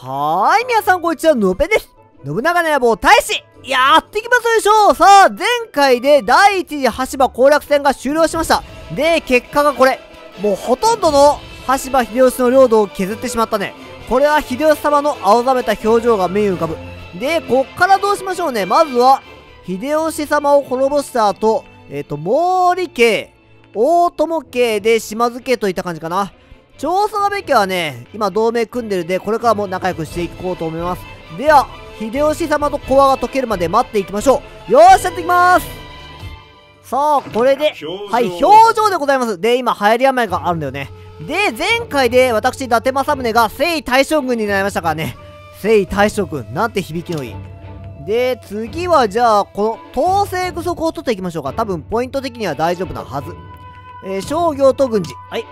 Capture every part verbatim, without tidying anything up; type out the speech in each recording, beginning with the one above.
はーい、皆さんこんにちは、のぺです。信長の野望大使やっていきますでしょう。さあ、前回で第一次羽柴攻略戦が終了しました。で、結果がこれ。もうほとんどの羽柴秀吉の領土を削ってしまったね。これは秀吉様の青ざめた表情が目に浮かぶ。で、こっからどうしましょうね。まずは、秀吉様を滅ぼした後、えっと、毛利家、大友家で島津家といった感じかな。長宗我部家はね、今同盟組んでるんで、これからも仲良くしていこうと思います。では、秀吉様と講和が解けるまで待っていきましょう。よーし、やっていきます。さあ、これで、はい、表情でございます。で、今、流行り病があるんだよね。で、前回で私、伊達政宗が征夷大将軍になりましたからね。征夷大将軍、なんて響きのいい。で、次はじゃあ、この、統制具足を取っていきましょうか。多分、ポイント的には大丈夫なはず。えー、商業と軍事。はい。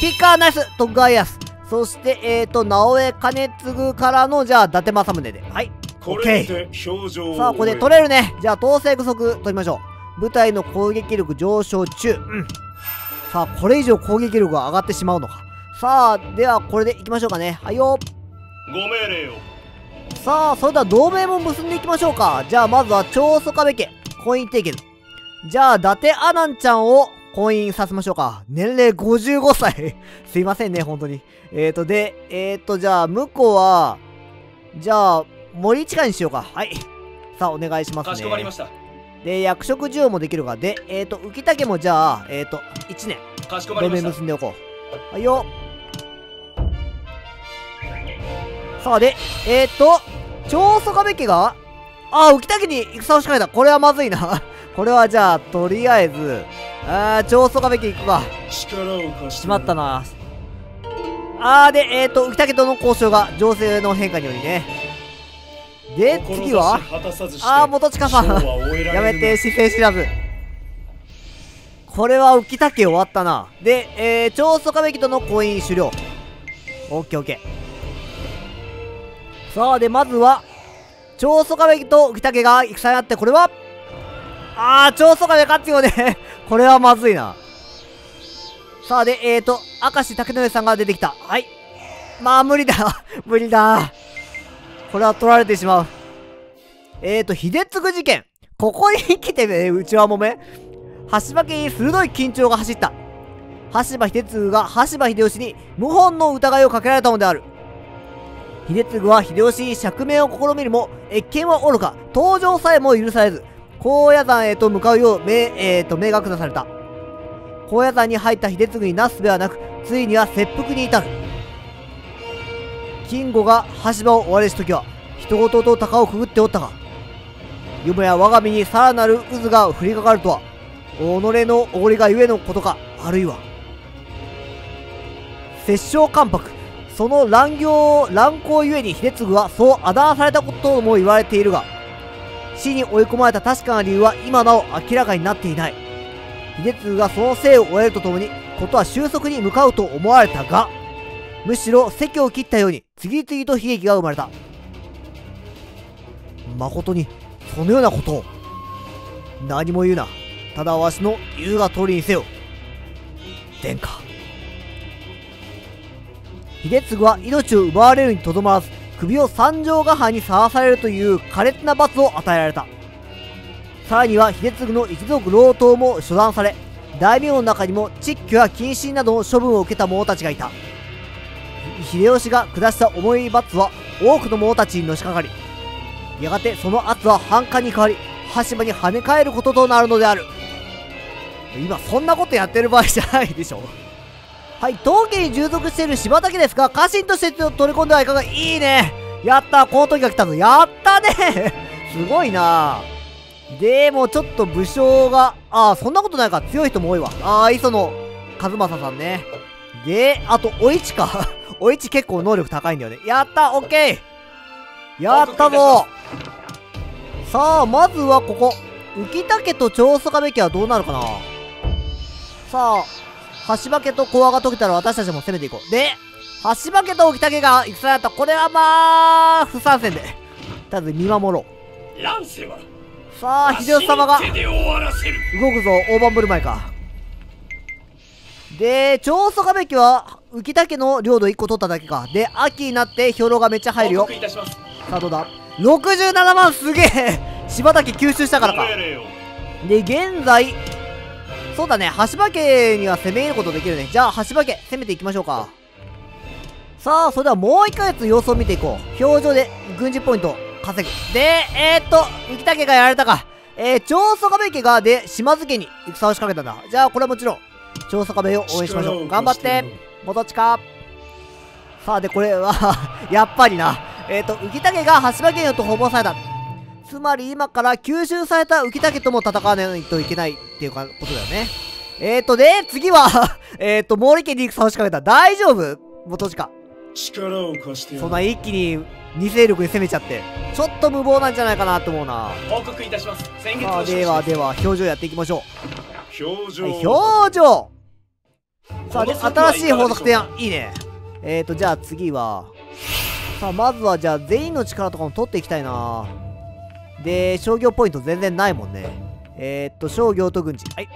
ピッカーナイス徳川家康。そして、えーと、直江兼続からの、じゃあ、伊達政宗で。はい。オッケー。さあ、ここで取れるね。じゃあ、統制具足取りましょう。部隊の攻撃力上昇中。うん。さあ、これ以上攻撃力が上がってしまうのか。さあ、では、これでいきましょうかね。はいよ。ご命令を。さあ、それでは同盟も結んでいきましょうか。じゃあ、まずは、長宗我部家。婚姻締結。じゃあ、伊達阿南ちゃんを、婚姻させましょうか。年齢ごじゅうごさい。すいませんね、本当に。えーと、で、えーと、じゃあ、向こうは、じゃあ、森近にしようか。はい。さあ、お願いしますね。かしこまりました。で、役職授与もできるから。で、えーと、浮田家もじゃあ、えーと、いちねん。かしこまりました。同盟結んでおこう。はいよ。さあ、で、えーと、長宗我部家が、ああ、浮田家に戦を仕掛けた。これはまずいな。これはじゃあ、とりあえず、あー、長宗我部家行くか。しまったな。あー、で、えーと、浮田家との交渉が情勢の変化によりね。で、次はあー、元親さん。やめて、姿勢知らず。これは浮田家終わったな。で、えー、長宗我部家との婚姻終了。オッケーオッケー。さあ、で、まずは、長宗我部家と浮田家が戦いあって、これはあー、長宗我部勝つよね。これはまずいな。さあ、で、えーと、明石武則さんが出てきた。はい。まあ、無理だ。無理だ。これは取られてしまう。えーと、秀次事件。ここに来てね、うちはもめ。羽柴家に鋭い緊張が走った。羽柴秀次が羽柴秀吉に謀反の疑いをかけられたのである。秀次は秀吉に釈明を試みるも、謁見はおろか、登場さえも許されず。高野山へと向かうよう、め、えーと、命が下された。高野山に入った秀次になすすべはなく、ついには切腹に至る。金吾が羽柴を追われし時は、人ごとと鷹をくぐっておったが、よもや我が身にさらなる渦が降りかかるとは、己のおごりがゆえのことか、あるいは。摂政関白、その乱行、乱行ゆえに秀次はそうあだ名されたことも言われているが、死に追い込まれた確かな理由は今なお明らかになっていない。秀次がその生を終えるとともに、ことは収束に向かうと思われたが、むしろ席を切ったように次々と悲劇が生まれた。誠にそのようなことを。何も言うな。ただわしの言うが通りにせよ。殿下。秀次は命を奪われるにとどまらず、首を三条ヶ原にさらされるという苛烈な罰を与えられた。さらには秀次の一族郎党も処断され、大名の中にも蟄居や謹慎などの処分を受けた者たちがいた。秀吉が下した重い罰は多くの者たちにのしかかり、やがてその圧は反感に変わり、羽柴に跳ね返ることとなるのである。今そんなことやってる場合じゃないでしょ。はい、当家に従属している柴田家ですが、家臣として取り込んではいかが。いいね。やったー、この時が来たぞ。やったね。すごいな。でもちょっと武将が、ああ、そんなことないか。強い人も多いわ。ああ、磯野和正さんね。で、あと、お市か。お市結構能力高いんだよね。やったー、オッケー。やったぞ。さあ、まずはここ。浮田家と長宗我部家はどうなるかな。さあ、羽柴家と講和が解けたら私たちも攻めていこう。で、羽柴家と沖竹が戦いだった。これはまあ、不参戦で。とりあえず見守ろう。乱世はさあ、秀吉様が動くぞ、大盤振る舞いか。で、長宗我部家は、浮田家の領土いっこ取っただけか。で、秋になって兵糧がめっちゃ入るよ。さあどうだ、ろくじゅうななまん、すげえ。柴田家吸収したからか。で、現在そうだね、橋場家には攻め入ることできるね。じゃあ橋場家攻めていきましょうか。さあそれではもういっかげつ様子を見ていこう。表情で軍事ポイント稼ぐ。でえー、っと浮田家がやられたか。えー、長宗我部家がで島津家に戦を仕掛けたんだ。じゃあこれはもちろん長宗我部を応援しましょう。頑張って元近。さあでこれはやっぱりなえー、っと浮田家が橋場家によって訪問された。つまり今から吸収された浮田家とも戦わないといけないっていうことだよね。えーとで、次はえーと毛利家に戦を仕掛けた。大丈夫元近、そんな一気にに勢力に攻めちゃってちょっと無謀なんじゃないかなと思うな。報告いたします。先月のではでは表情やっていきましょう。表情、はい、表情。さあで新しい法則提案いいね。えーとじゃあ次はさあまずはじゃあ全員の力とかも取っていきたいな。で、商業ポイント全然ないもんね。えー、っと、商業と軍事。はい。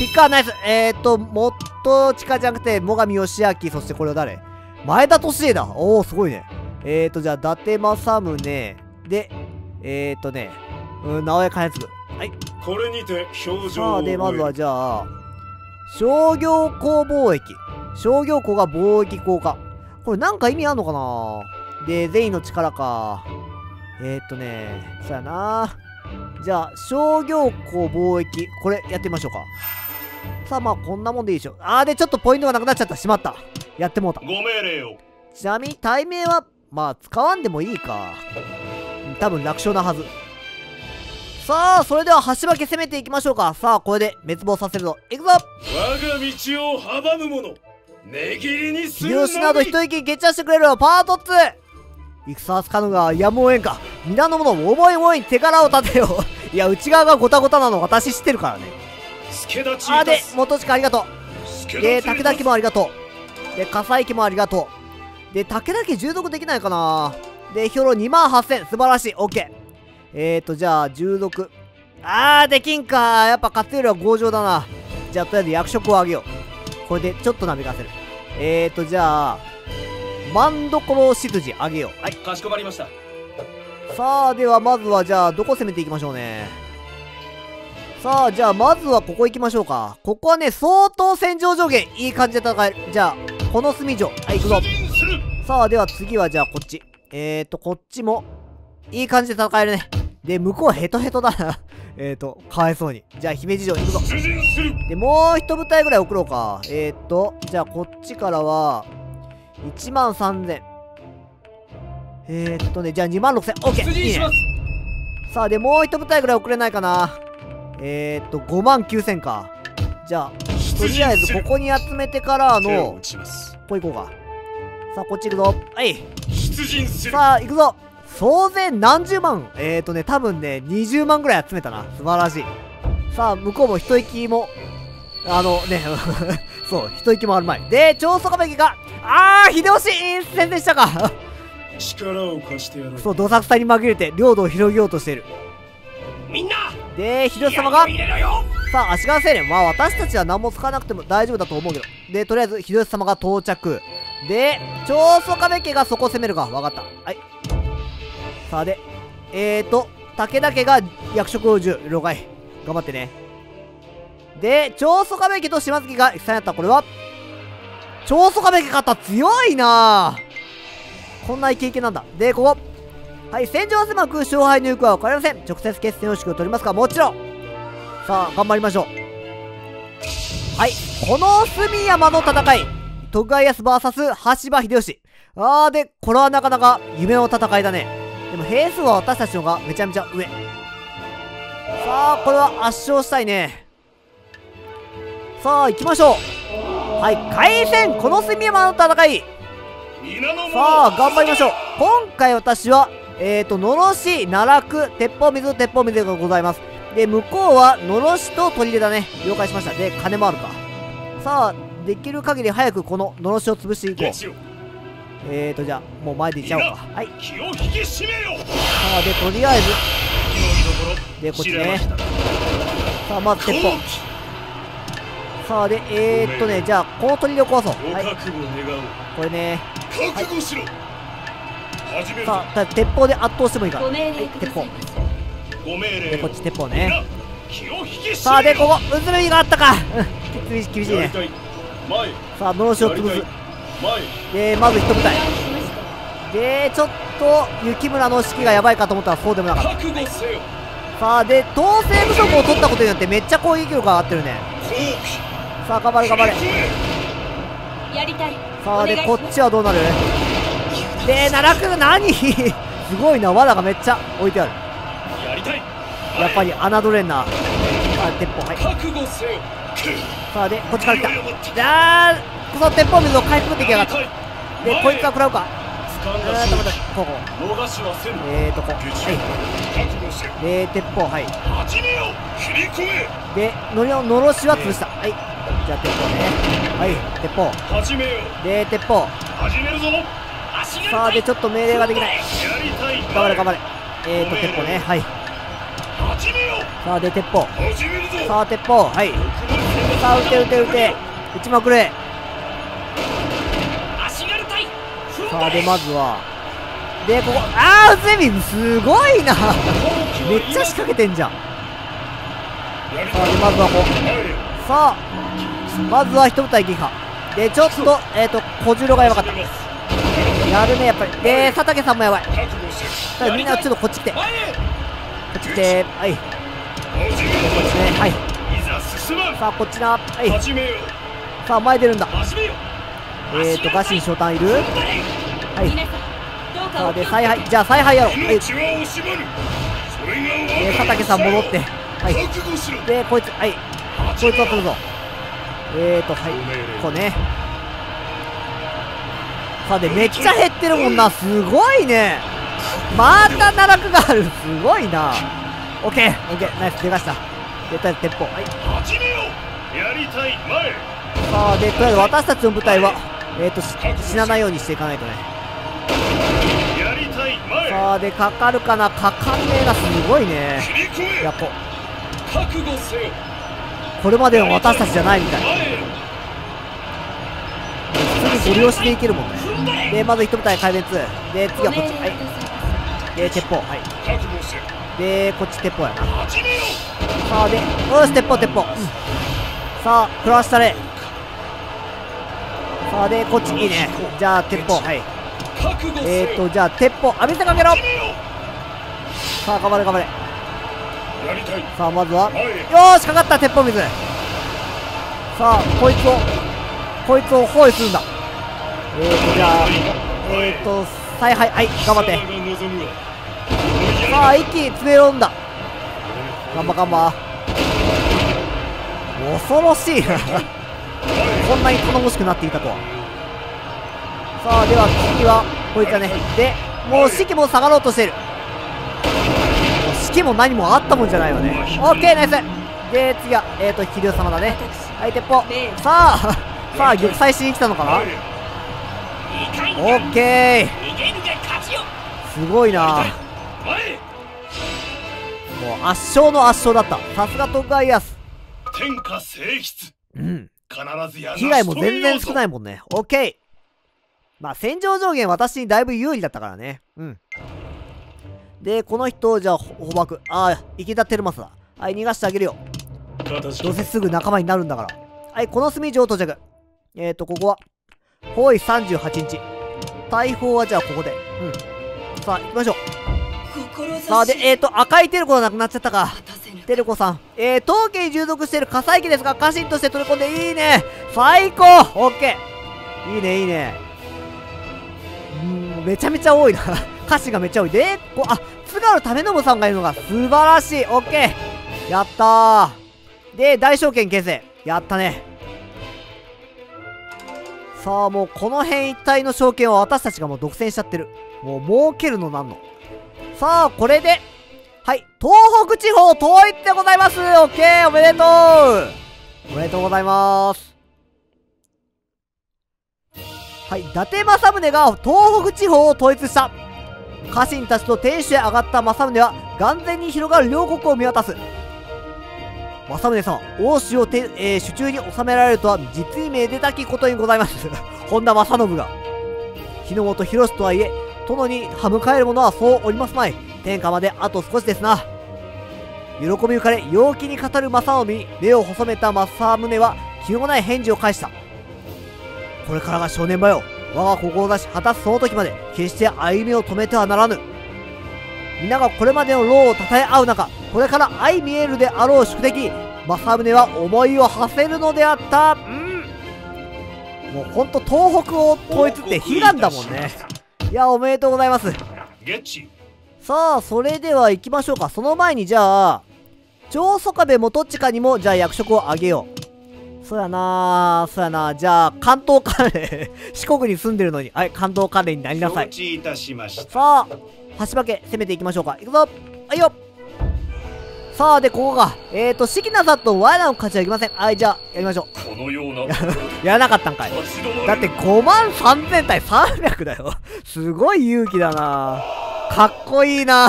ピッカーナイス。えー、っと、もっと近じゃなくて、最上義明、そしてこれは誰？前田利家だ。おお、すごいね。えー、っと、じゃあ、伊達政宗。で、えー、っとね、うん、直江兼続。はい。これにて表情。さあ、で、まずはじゃあ、商業港貿易。商業港が貿易港か。これなんか意味あんのかな？で、善意の力か。えーっとね、そうやな。じゃあ、商業港貿易。これ、やってみましょうか。さあ、まあ、こんなもんでいいでしょ。あー、で、ちょっとポイントがなくなっちゃった。しまった。やってもうた。ご命令を。ちなみに、対面は、まあ、使わんでもいいか。多分、楽勝なはず。さあ、それでは、橋場家攻めていきましょうか。さあ、これで、滅亡させるぞ。いくぞ！我が道を阻む者、値切りにするなり。秀吉など一息決着してくれるよ。パートツー。戦はつかぬがやむをえんか。皆の者も思い思いに手柄を立てよう。いや、内側がごたごたなの私知ってるからね。あーで、元近ありがとう。で、武田家もありがとう。で、笠井家もありがとう。で、武田家従属できないかな。で、兵糧にまんはっせん、素晴らしい。オッケー。えーと、じゃあ、従属。あー、できんか。やっぱ勝つよりは強情だな。じゃあ、とりあえず役職をあげよう。これで、ちょっとなびかせる。えーと、じゃあ、万所執事あげよう。はい、かしこまりました。さあではまずはじゃあどこ攻めていきましょうね。さあじゃあまずはここ行きましょうか。ここはね相当戦場上限いい感じで戦える。じゃあこの隅城、はい、行くぞ。さあでは次はじゃあこっち。えーとこっちもいい感じで戦えるね。で向こうヘトヘトだなえーとかわいそうに。じゃあ姫路城行くぞ。でもう一部隊ぐらい送ろうか。えーとじゃあこっちからはいちまんさんぜん。えー、っとね、じゃあにまんろくせん。オッケー。いいね。さあ、で、もう一部隊ぐらい送れないかな。えー、っと、ごまんきゅうせんか。じゃあ、とりあえずここに集めてからの、こう行こうか。さあ、こっち行くぞ。はい。さあ、行くぞ。総勢何十万。えー、っとね、多分ね、にじゅうまんぐらい集めたな。素晴らしい。さあ、向こうも一息も、あのね、そう、一息もあるまい。で、長宗我部家が、あー、秀吉宣伝したか力を貸してやる。そう、どさくさに紛れて領土を広げようとしている。みんなで、秀吉様がさあ、足利青年。まあ、私たちは何も使わなくても大丈夫だと思うけど。で、とりあえず、秀吉様が到着。で、長宗我部家がそこを攻めるか。わかった。はい。さあ、で、えーと、武田家が役職をじゅう、了解。頑張ってね。で、長宗我部家と島津家が戦いだった。これは長宗我部家勝った。強いなぁ。こんなイケイケなんだ。で、ここ。はい、戦場は狭く、勝敗の行方は分かりません。直接決戦を取りますか？もちろん。さあ、頑張りましょう。はい、この隅山の戦い。徳川家康 ブイエス 橋場秀吉。あー、で、これはなかなか夢の戦いだね。でも、兵数は私たちの方がめちゃめちゃ上。さあ、これは圧勝したいね。さあ、行きましょう。はい、開戦この隅山の戦い。さあ、頑張りましょう。今回私は、えっ、ー、と、のろし、奈落、鉄砲水、鉄砲水でございます。で、向こうは、のろしと砦だね。了解しました。で、金もあるか。さあ、できる限り早くこののろしを潰していこう。えっ、ー、と、じゃあ、もう前でいっちゃおうか。はい。さあ、で、とりあえず。で、こっちね。さあ、まず鉄砲。さあでえー、っとねじゃあこう取りを壊そう、はい、これね、はい、さあ鉄砲で圧倒してもいいから、はい、鉄砲でこっち鉄砲ね。さあでここうずるいがあったか厳しい厳しいね。さあのろしを潰すでまず一部隊でちょっと雪村の士気がやばいかと思ったらそうでもなかった。さあで統制部族を取ったことによってめっちゃ攻撃力が上がってるね。さあ頑張れ頑張れ。さあでこっちはどうなるで奈落何すごいな罠がめっちゃ置いてある。やっぱり侮れんな。さあ鉄砲はい。さあでこっちから来た。じゃあこの鉄砲水を回復できやがった。でこいつは食らうか。あーとまたここえーとこはいで鉄砲はいでのりののろしは潰した。はいじゃあ鉄砲ねはい鉄砲で鉄砲さあでちょっと命令ができない。頑張れ頑張れえーと鉄砲ねはいさあで鉄砲さあ鉄砲はいさあ撃て撃て撃て撃ちまくれ。さあでまずはでここああゼミすごいなめっちゃ仕掛けてんじゃん。さあでまずはこうさあまずは一部隊撃破でちょっとえっと小十郎がやばかったやるねやっぱりで佐竹さんもやばい。ただみんなちょっとこっち来てこっち来てはいはいさあこっちなはいさあ前出るんだえーとガシンショタンいるはいさあで采配じゃあ采配やろうはいで佐竹さん戻ってはいでこいつはいこいつは来るぞえーとはいこうねさあでめっちゃ減ってるもんなすごいねまた奈落があるすごいな。オッケーオッケーナイス出ました。でとりあえず鉄砲はいさあでとりあえず私たちの部隊はえっと死なないようにしていかないとね。さあでかかるかなかかんねえがすごいねやっぱこれまでの私たちじゃないみたいすぐご利用していけるもんね。でまず一部隊壊滅で次はこっちはいで鉄砲はいでこっち鉄砲やな。さあでよし鉄砲鉄砲、うん、さあ食らわしたれ。さあでこっちいいねじゃあ鉄砲はいえーとじゃあ鉄砲浴びせかけろ。さあ頑張れ頑張れ。さあまずはよーしかかった鉄砲水。さあこいつをこいつを包囲するんだ。えーとじゃあえーとはいはいはい頑張ってさあ一気に詰めろんだガンバガンバ恐ろしいなこんなに頼もしくなっていたとは。さあでは次はこいつだねでもう士気も下がろうとしている士気も何もあったもんじゃないよね。オッケーナイスで次はえっ、ー、と飛竜様だねはい鉄砲さあさあ玉砕しに来たのかな。オッケーすごいなもう圧勝の圧勝だった。さすが徳川家康天下征出うん被害も全然少ないもんね。オッケーまあ戦場上限私にだいぶ有利だったからねうんでこの人じゃあ捕獲ああ池田輝正だはい逃がしてあげるよどうせすぐ仲間になるんだからはいこの隅城到着えっ、ー、とここは包囲さんじゅうはちにち大砲はじゃあここでうんさあ行きましょう。さあでえーと赤いテルコがなくなっちゃったかテルコさんえー当家に従属している火災機ですが家臣として取り込んでいいね最高オッケーいいねいいねうんめちゃめちゃ多いな歌詞がめっちゃ多いでこあ津軽為信さんがいるのが素晴らしいオッケーやったーで大将権形成やったね。さあもうこの辺一帯の証券は私たちがもう独占しちゃってるもう儲けるのなんの。さあこれではい東北地方統一でございます。オッケーおめでとうおめでとうございます。はい伊達政宗が東北地方を統一した家臣たちと天守へ上がった政宗は眼前に広がる両国を見渡す政宗様、欧州を手、えー、手中に収められるとは実にめでたきことにございます。本田正信が。日の本広しとはいえ、殿に歯向かえる者はそうおりますまい。天下まであと少しですな。喜び浮かれ、陽気に語る正信に目を細めた正宗は、気のない返事を返した。これからが正念場よ。我が志果たすその時まで、決して歩みを止めてはならぬ。皆がこれまでの労をたたえ合う中、これから相見えるであろう宿敵、正宗は思いを馳せるのであった。うん、もうほんと東北を統一って悲願だもんね。いや、おめでとうございます。さあ、それでは行きましょうか。その前にじゃあ、長宗我部元親にも、じゃあ役職をあげよう。そうやなー、そうやなー。じゃあ、関東関連、四国に住んでるのに、はい、関東関連になりなさい。承知いたしました。さあ、橋分け攻めていきましょうか。いくぞ、はいよ。さあ、で、ここが、えーと、四季名里と罠の勝ちはいけません。はい、じゃあ、やりましょう。このようなやらなかったんかい。だってごまんさんぜん対さんびゃくだよ。すごい勇気だな。かっこいいな。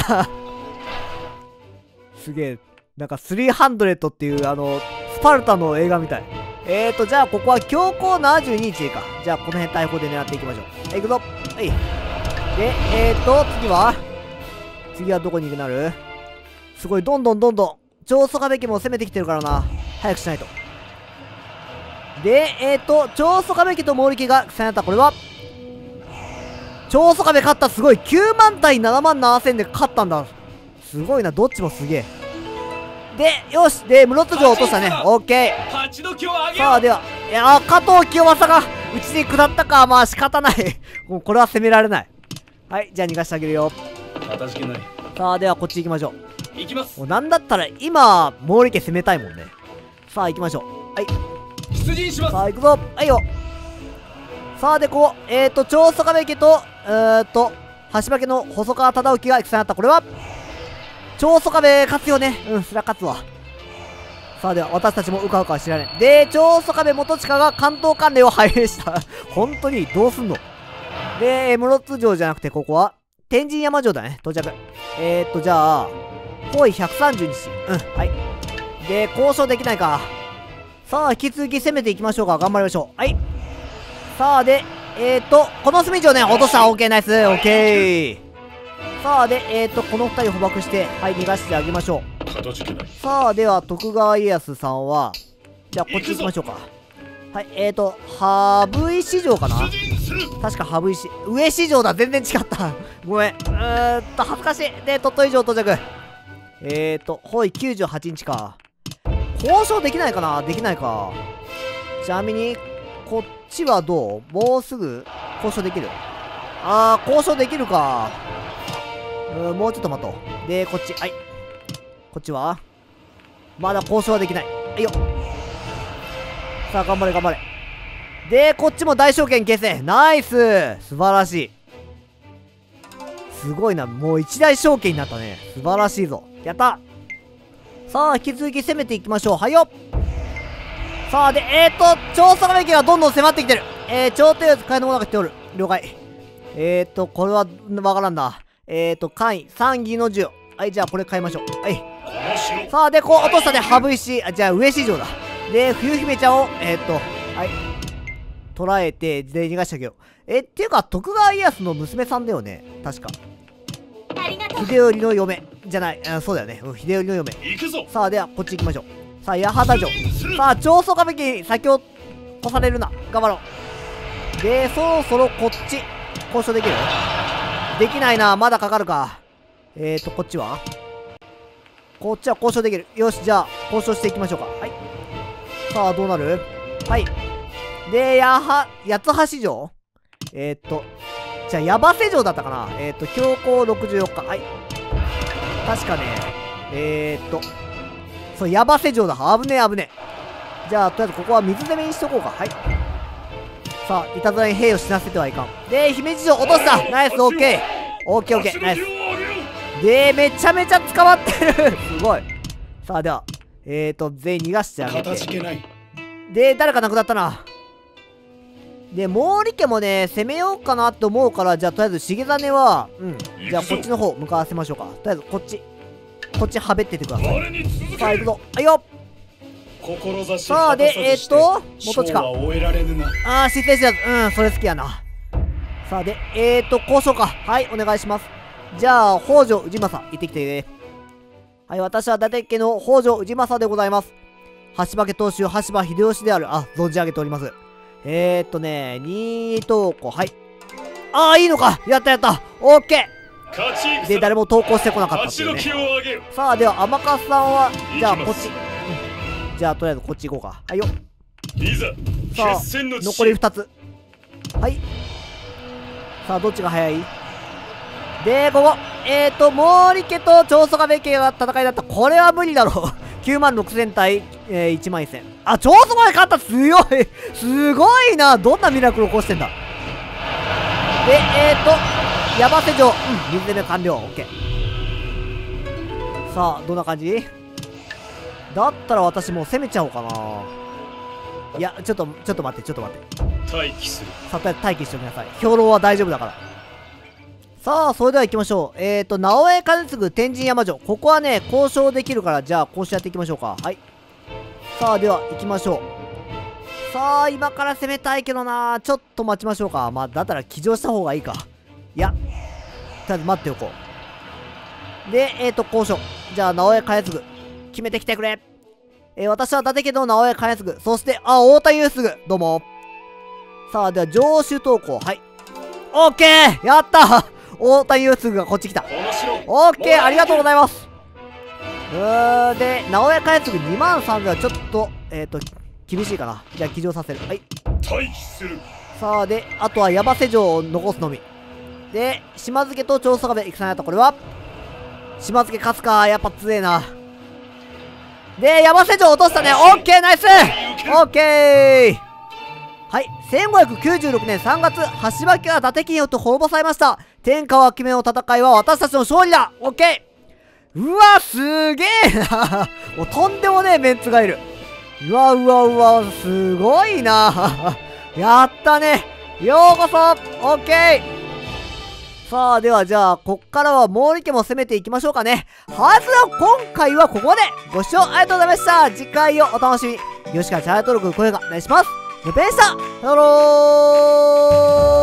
すげえ。なんかさんびゃくっていう、あの、スパルタの映画みたい。えーと、じゃあ、ここは強行ななじゅうにでいいか。じゃあ、この辺大砲で狙っていきましょう。はい、いくぞ。はい。で、えーと、次は次はどこに行くなる？すごい、どんどんどんどん、長宗我部家も攻めてきてるからな。早くしないと。で、えーと、長宗我部家と毛利家が重なった。これは長宗我部勝った。すごい、きゅうまん対ななまんななせんで勝ったんだ。すごいな、どっちもすげえ。で、よし、で、室戸城落としたね。オッケー。さあ、では、いやー、加藤清正がうちに下ったか。まあ仕方ない。もうこれは攻められない。はい、じゃあ逃がしてあげるよ。さあ、ではこっち行きましょう。行きます。もうなんだったら今、毛利家攻めたいもんね。さあ、行きましょう。はい。出陣します。さあ、行くぞ。はいよ。さあ、で、こう、えーと、長宗我部家と、えーと、橋分けの細川忠興が戦いになった。これは、長宗我部勝つよね。うん、そりゃ勝つわ。さあ、では私たちもうかうかは知らない。で、長宗我部元親が関東関連を拝命した。本当に、どうすんの？で、室津城じゃなくて、ここは、天神山城だね。到着。えーっと、じゃあ、方位ひゃくさんじゅうにし。うん、はい。で、交渉できないか。さあ、引き続き攻めていきましょうか。頑張りましょう。はい。さあ、で、えーっと、この隅城ね、落とした。オーケー、ナイス。オーケー。さあ、で、えーっと、この二人捕獲して、はい、逃がしてあげましょう。さあ、では、徳川家康さんは、じゃあ、こっち行きましょうか。はい、えーっと、羽生市場かな。確か羽生市、上市場だ。全然違った。ごめん。うーっと、恥ずかしい。で、鳥取城到着。えーと、方位きゅうじゅうはちにちか。交渉できないかな？できないか。ちなみに、こっちはどう？もうすぐ、交渉できる。あー、交渉できるか。うーん、もうちょっと待とう。で、こっち、はい。こっちは？まだ交渉はできない。はいよ。さあ、頑張れ、頑張れ。で、こっちも大将権形成。ナイス。素晴らしい。すごいな。もう一大将権になったね。素晴らしいぞ。やった。さあ、引き続き攻めていきましょう。はいよ。さあ、で、えーと、長宗我部家がどんどん迫ってきてる。えー、長手を使いのものが来ておる。了解。えーと、これは、わからんな。えーと、簡易、三義の銃。はい、じゃあこれ買いましょう。はい。さあ、で、こう、落としたね。羽生市、あ、じゃあ上市場だ。で、冬姫ちゃんを、えーと、はい。捉えて、で、逃がしてあげよう。え、っていうか、徳川家康の娘さんだよね。確か。秀頼の嫁。じゃない。あ、そうだよね。うん、秀頼の嫁。さあ、では、こっち行きましょう。さあ、八幡城。さあ、長宗我部家に先を越されるな。頑張ろう。で、そろそろこっち、交渉できる？できないな。まだかかるか。えーと、こっちは？こっちは交渉できる。よし、じゃあ、交渉していきましょうか。はい。さあ、どうなる？はい。で、やは、八橋城？えー、っと、じゃあ、矢場瀬城だったかな。えー、っと、標高ろくじゅうよっか。はい。確かね、えー、っと、そう、矢場瀬城だ。危ねえ、危ねえ。じゃあ、とりあえずここは水攻めにしとこうか。はい。さあ、いたずらに兵を死なせてはいかん。で、姫路城落とした。ナイス、オッケー。オッケー、オッケー、ナイス。で、めちゃめちゃ捕まってる。すごい。さあ、では、えー、っと、全員逃がしてあげて。で、誰か亡くなったな。で、毛利家もね、攻めようかなと思うから、じゃあ、とりあえず、重実は、うん。じゃあ、こっちの方、向かわせましょうか。とりあえず、こっち。こっち、はべっててください。さあ、行くぞ。はいよ。さあ、で、えっと、元近。ああ、失礼しやす。うん、それ好きやな。さあ、で、えっと、交渉か。はい、お願いします。じゃあ、北条氏政、行ってきてね。はい、私は伊達家の北条氏政でございます。橋場家当主、橋場秀吉である。あ、存じ上げております。えーっとね、任意投稿、はい。ああ、いいのか、やったやったオッケーで、誰も投稿してこなかったっていうね。さあ、では、天笠さんは、じゃあ、こっち。じゃあとりあえずこっち行こうか。はいよ。さあ残りふたつ。はい。さあどっちが早い？でここえっと毛利家と長宗我部家が戦いだった。これは無理だろう。きゅうまんろくせん対、えー、いちまんせん。あ長宗我部勝った強いすごいなどんなミラクルを起こしてんだ。でえっ、ー、と山瀬城うん水攻め完了オッケー。さあどんな感じ？だったら私もう攻めちゃおうかな。いやちょっとちょっと待ってちょっと待って待機する。さて待機しておきなさい。兵糧は大丈夫だから。さあそれでは行きましょう。えっ、ー、と直江兼続天神山城ここはね交渉できるからじゃあ交渉やっていきましょうか。はいさあでは行きましょう。さあ今から攻めたいけどなちょっと待ちましょうか。まあだったら騎乗した方がいいか。いやとりあえず待っておこう。でえっ、ー、と交渉じゃあ直江兼続決めてきてくれ。えー、私は伊達家の直江兼続。そして、あ、太田裕次。どうも。さあ、では、城主投稿。はい。オッケーやった太田裕次がこっち来た。オッケーありがとうございます。うーん、で、直江兼続にまんさんぜんはちょっと、えっ、ー、と、厳しいかな。じゃあ、騎乗させる。はい。退避する。さあ、で、あとは山瀬城を残すのみ。で、島津家と長宗我部戦いだった。これは島津家勝つか。やっぱ強えな。で、山瀬城落としたね。オッケーナイスオッケーはい、せんごひゃくきゅうじゅうろくねんさんがつ、橋場家が伊達家によって滅ぼされました。天下分け目の戦いは私たちの勝利だオッケーうわ、すげえなもうとんでもねえメンツがいる。うわうわうわ、すごいなやったねようこそオッケーさあではじゃあこっからは毛利家も攻めていきましょうかね。はいそれでは今回はここでご視聴ありがとうございました。次回をお楽しみに。よしかチャンネル登録高評価お願いします。よぺんした。ハロー。